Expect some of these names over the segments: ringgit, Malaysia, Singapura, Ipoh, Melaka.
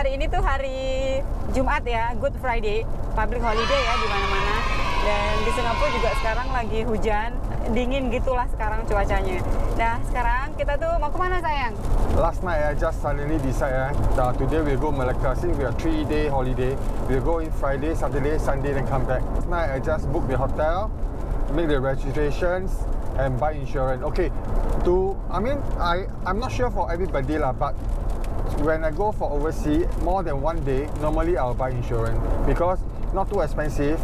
hari ini tuh hari Jumat ya, Good Friday, public holiday ya di mana-mana. Dan di Singapura juga sekarang lagi hujan, dingin gitulah sekarang cuacanya. Nah, sekarang kita tuh mau kemana sayang? Last night I just suddenly decide that today we go Melaka. Since we are 3-day holiday, we go in Friday, Saturday, Sunday, then come back. Last night I just book the hotel, make the registrations, and buy insurance. Okay, I'm not sure for everybody lah, but when I go for overseas, more than one day, normally I'll buy insurance because not too expensive.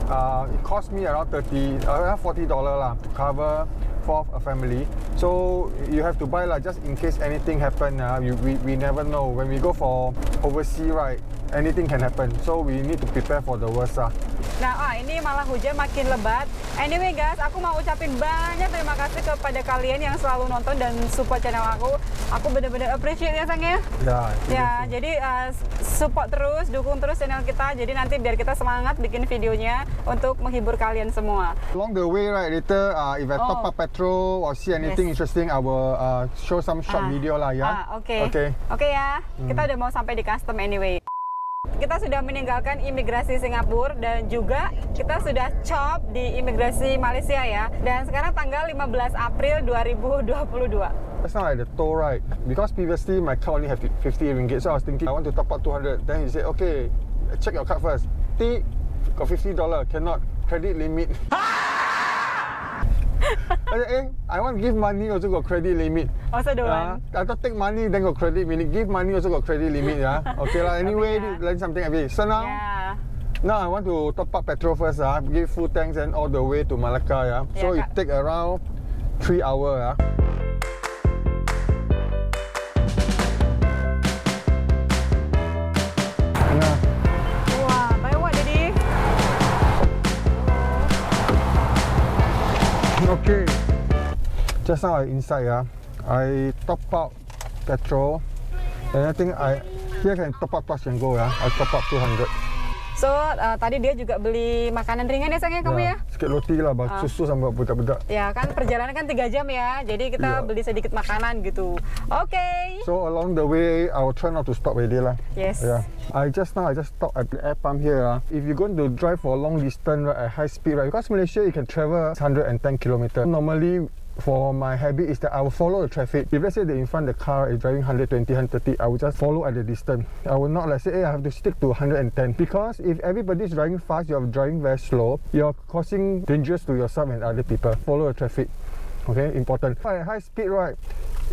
It cost me around $40 lah to cover for a family. So you have to buy lah just in case anything happen. We never know when we go for overseas, right? Anything can happen. So we need to prepare for the worst lah. Nah, ini malah hujan makin lebat. Anyway guys, aku mau ucapin banyak terima kasih kepada kalian yang selalu nonton dan support channel aku. Aku bener-bener appreciate ya Sang ya. Ya, jadi support terus, dukung terus channel kita. Jadi nanti biar kita semangat bikin videonya untuk menghibur kalian semua. Along the way right, later if I top up petrol or see anything interesting, I will show some short video lah ya. Oke ya, kita udah mau sampai di custom anyway. Kita sudah meninggalkan imigrasi Singapura dan juga kita sudah chop di imigrasi Malaysia ya. Dan sekarang tanggal 15 April 2022. That's not like the toll, right? Because previously my card only had 50 ringgit, so I was thinking I want to top up 200. Then he said, okay, check your card first. Tick, got $50, cannot, credit limit. I want to give money, also got credit limit. Also don't want. I thought take money, then got credit limit. Give money, also got credit limit. Okay lah. Anyway, learn something every day. So now, I want to top up petrol first. Give full tanks and all the way to Melaka. So it take around 3 hours. Okay, just now I inside I top up petrol and I think here can top up plus and go I top up 200. So tadi dia juga beli makanan ringan ya Sang kamu ya? Sikit roti lah, susu sama bedak-bedak. Ya kan perjalanan kan 3 jam ya, jadi kita beli sedikit makanan gitu. Okay. So along the way I will try not to stop already lah. Yes. I just stop at the air pump here. If you're going to drive for a long distance at high speed, because Malaysia you can travel 110 km. Normally for my habit is that I will follow the traffic. If let's say they're in front of the car is driving 120, 130, I will just follow at the distance. I will not like say, hey, I have to stick to 110, because if everybody's driving fast, you're driving very slow, you're causing dangers to yourself and other people. Follow the traffic. Okay, important. At high speed,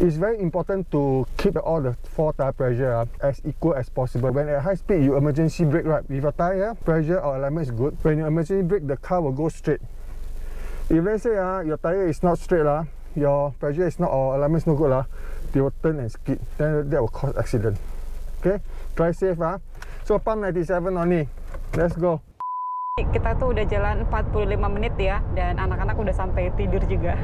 it's very important to keep all the 4 tire pressure as equal as possible. When at high speed, you emergency brake, if your tire pressure or alignment is good, when you emergency brake, the car will go straight. If let's say your tire is not straight, your pressure is not or alignment is not good, they will turn and skid. Then that will cause accident. Okay, drive safe. So pump 97 only. Let's go. Kita tuh udah jalan 45 menit ya, dan anak-anak udah sampai tidur juga.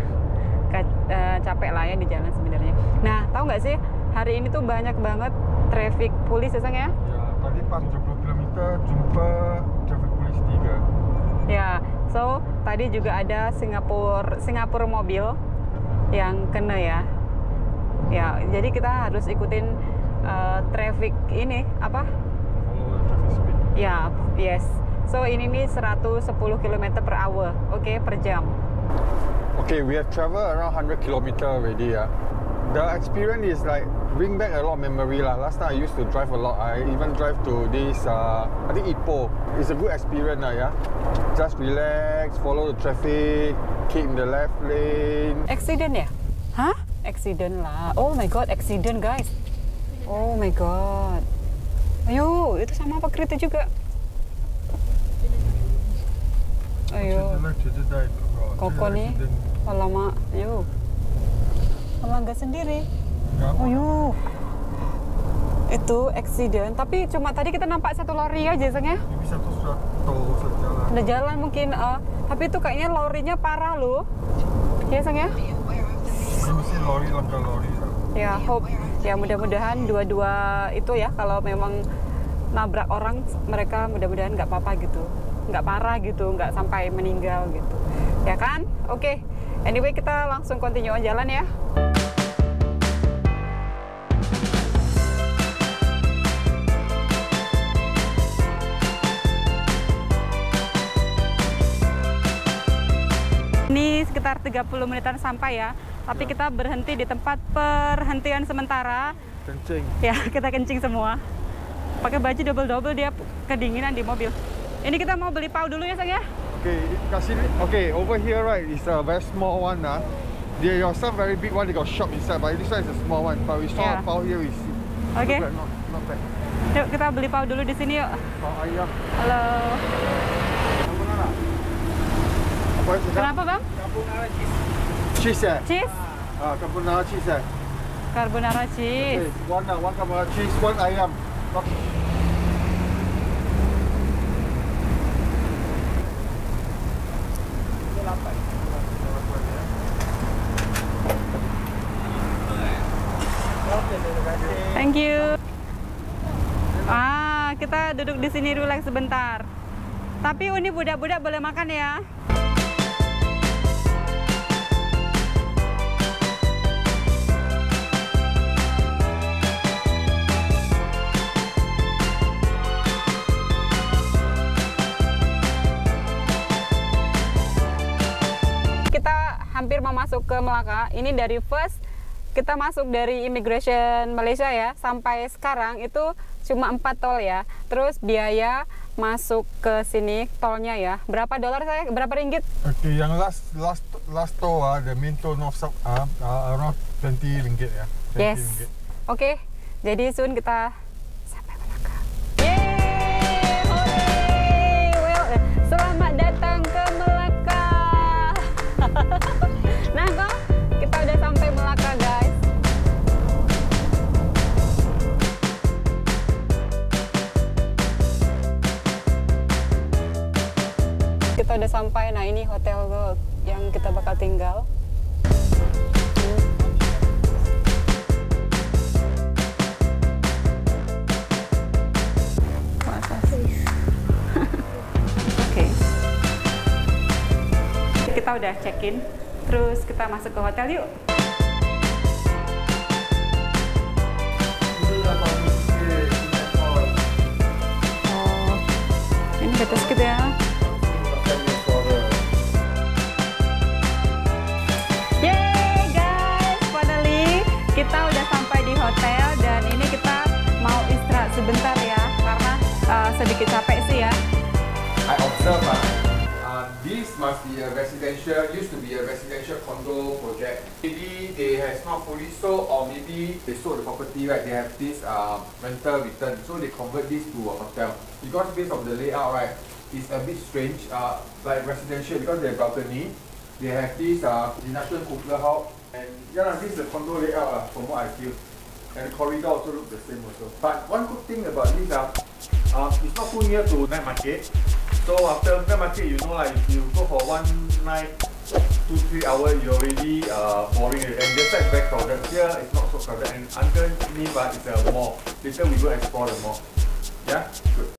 Capek lah ya di jalan sebenarnya. Nah, tahu nggak sih hari ini tuh banyak banget traffic police ya Sang ya? Ya, tadi pas 70 km jumpa traffic police 3. Ya, so tadi juga ada Singapura mobil yang kena ya. Ya, jadi kita harus ikutin traffic ini apa? Follow traffic speed. Ya, yes. So ini nih 110 km/h, per jam. Okay, we have traveled around 100 km already. The experience is like bring back a lot of memory lah. Last time I used to drive a lot. I even drive to this I think Ipoh. It's a good experience lah. Just relax, follow the traffic, keep in the left lane. Accident ya? Hah? Accident lah. Oh my god, accident guys. Oh my god. Ayo, itu sama apa kereta juga? Ayo. Koko nih, lama, yuk. Melanggar sendiri. Yuk. Itu accident. Tapi cuma tadi kita nampak satu lori aja, Sang ya. Ada jalan mungkin. Tapi itu kayaknya lorinya parah loh. Ya Sang ya. Lori langgar lori. Ya hope. Ya mudah-mudahan dua-dua itu ya. Kalau memang nabrak orang, mereka mudah-mudahan nggak apa-apa gitu. Nggak parah gitu, nggak sampai meninggal gitu, ya kan? Oke, anyway kita langsung continue on jalan ya. Ini sekitar 30 menitan sampai ya, tapi ya, kita berhenti di tempat perhentian sementara. Kencing. Ya, kita kencing semua. Pakai baju double-double, dia kedinginan di mobil. Ini kita mau beli pau dulu ya, Sang ya? Oke, kasih. Oke, over here right is a very small one lah. There are some very big one, they got shop inside, but this one is a small one. But we saw a pau here, we see. Oke. Not bad. Yuk, kita beli pau dulu di sini yuk. Pau ayam. Halo. Kenapa, Bang? Carbonara cheese. Cheese ya? Cheese? Ah, carbonara cheese ya? Carbonara cheese. Okay, one carbonara cheese, one ayam. Okay. Thank you. Ah, kita duduk di sini relax sebentar. Tapi ini budak-budak boleh makan ya. Hampir mau masuk ke Melaka. Ini dari first kita masuk dari immigration Malaysia ya, sampai sekarang itu cuma 4 tol ya. Terus biaya masuk ke sini tolnya ya. Berapa dolar saya? Berapa ringgit? Oke, okay, yang last tol the main tol north south around 20 ringgit ya. 20 yes. Ringgit. Oke. Okay, jadi soon kita sampai Melaka. Yeay! Hooray! Well, selamat datang ke Melaka. Nah, kok kita udah sampai Melaka, guys. Kita udah sampai. Nah, ini hotel yang kita bakal tinggal. Oke. Kita udah check-in. Terus kita masuk ke hotel yuk. Oh, ini kita sedikit ya. Yeay guys, finally kita udah sampai di hotel dan ini kita mau istirahat sebentar ya karena sedikit capek sih ya. I observe this must be a residential, used to be a residential condo project. Maybe they has not fully sold or maybe they sold the property, right? They have this rental return. So they convert this to a hotel. Because based on the layout, right, it's a bit strange, like residential because they have balcony. They have this industrial cooler house. And yeah, this is a condo layout from what I feel. And the corridor also looks the same also. But one good thing about this, it's not too near to night market. So after market, you know, like if you go for one night, 2-3 hours, you're already boring. And this side is very crowded. Here it's not so crowded. And underneath, but it's a mall. Later we go explore the mall. Yeah, good.